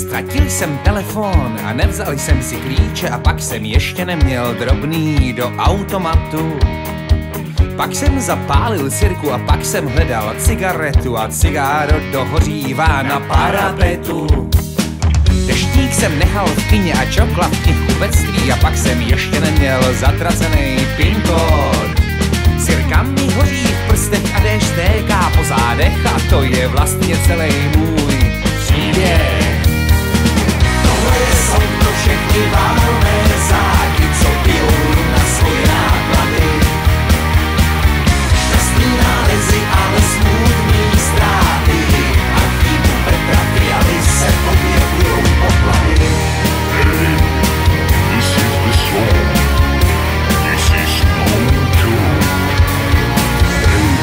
Ztratil jsem telefon a nevzal jsem si klíče a pak jsem ještě neměl drobný do automatu. Pak jsem zapálil sirku a pak jsem hledal cigaretu a cigáro dohořívá na parapetu. Deštník jsem nechal v kyně a čokla v tichu vectví a pak jsem ještě neměl zatracený PIN kód. Sirka mi hoří v prstech a déšť téká po zádech a to je vlastně celý můj příběh. Tohle jsou pro všechny válné zády, co pijou na svoje náklady. Šťastný nálezy, ale smutný ztráty, archívu Petra Fialy se objevujou poklady. Hey, this is the song, this is home too. Hey,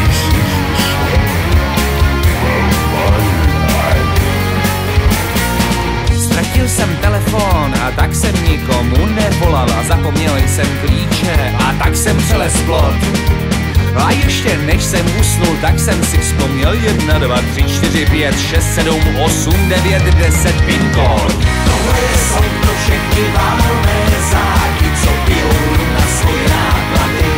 this is the song, well, my life. Ztratil jsem telefon a tak jsem nikomu nevolal a zapomněl jsem klíče a tak jsem přelez plot. A ještě než jsem usnul, tak jsem si vzpomněl 1, 2, 3, 4, 5, 6, 7, 8, 9, 10 PIN kód. Tohle jsou pro všechny válné zády, co pijou na svoje náklady.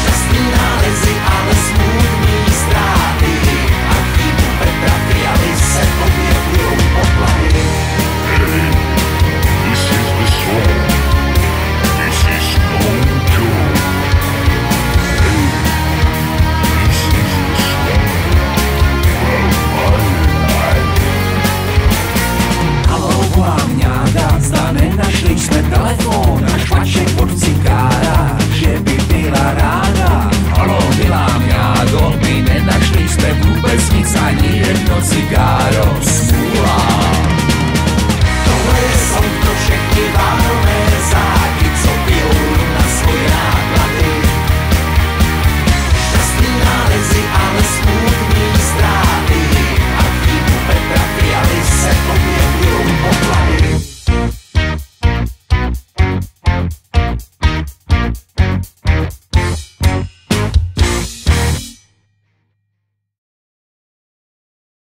Šťastný nálezy, ale smutný ztráty, archívu Petra Fialy se objevujou poklady. Hey, this is the song, this is home too. Zda nenašli jsme telefon a švaček od cigára, že by byla ráda. Haló, milá mňádo, my nenašli jsme vůbec nic, ani jedno cigáro.